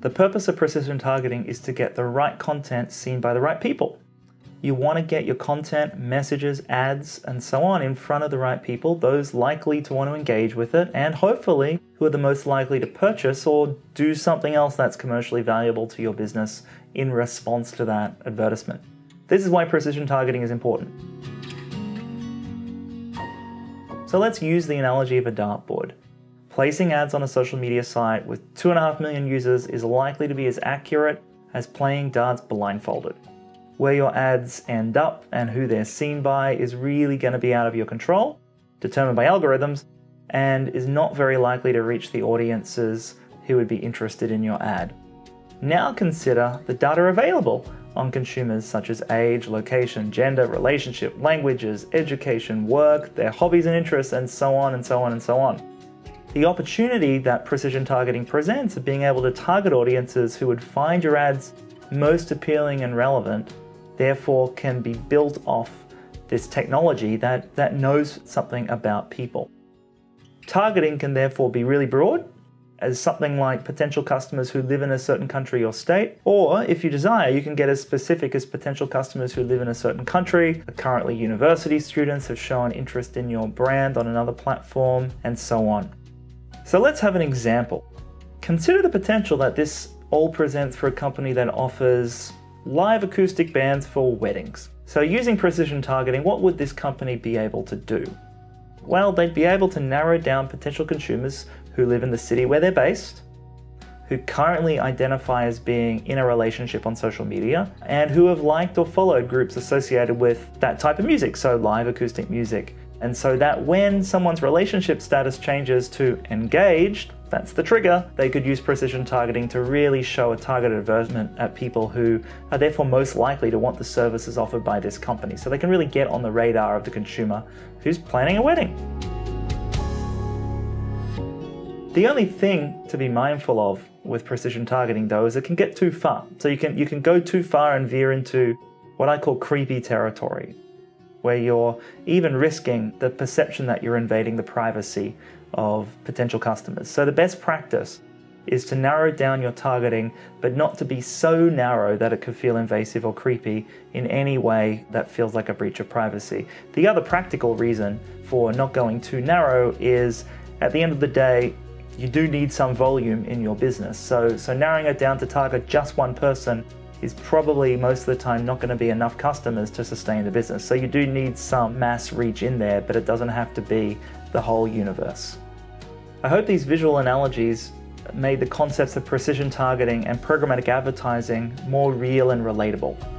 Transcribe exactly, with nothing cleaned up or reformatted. The purpose of precision targeting is to get the right content seen by the right people. You want to get your content, messages, ads, and so on in front of the right people, those likely to want to engage with it, and hopefully who are the most likely to purchase or do something else that's commercially valuable to your business in response to that advertisement. This is why precision targeting is important. So let's use the analogy of a dartboard. Placing ads on a social media site with two and a half million users is likely to be as accurate as playing darts blindfolded. Where your ads end up and who they're seen by is really going to be out of your control, determined by algorithms, and is not very likely to reach the audiences who would be interested in your ad. Now consider the data available on consumers such as age, location, gender, relationship, languages, education, work, their hobbies and interests, and so on and so on and so on. The opportunity that precision targeting presents of being able to target audiences who would find your ads most appealing and relevant, therefore can be built off this technology that, that knows something about people. Targeting can therefore be really broad, as something like potential customers who live in a certain country or state, or if you desire, you can get as specific as potential customers who live in a certain country, currently university students have shown interest in your brand on another platform, and so on. So let's have an example. Consider the potential that this all presents for a company that offers live acoustic bands for weddings. So using precision targeting, what would this company be able to do? Well, they'd be able to narrow down potential consumers who live in the city where they're based, who currently identify as being in a relationship on social media, and who have liked or followed groups associated with that type of music, so live acoustic music. And so that when someone's relationship status changes to engaged, that's the trigger, they could use precision targeting to really show a targeted advertisement at people who are therefore most likely to want the services offered by this company. So they can really get on the radar of the consumer who's planning a wedding. The only thing to be mindful of with precision targeting though is it can get too far. So you can, you can go too far and veer into what I call creepy territory, where you're even risking the perception that you're invading the privacy of potential customers. So the best practice is to narrow down your targeting, but not to be so narrow that it could feel invasive or creepy in any way that feels like a breach of privacy. The other practical reason for not going too narrow is, at the end of the day, you do need some volume in your business. So, so narrowing it down to target just one person is probably most of the time not going to be enough customers to sustain the business. So you do need some mass reach in there, but it doesn't have to be the whole universe. I hope these visual analogies made the concepts of precision targeting and programmatic advertising more real and relatable.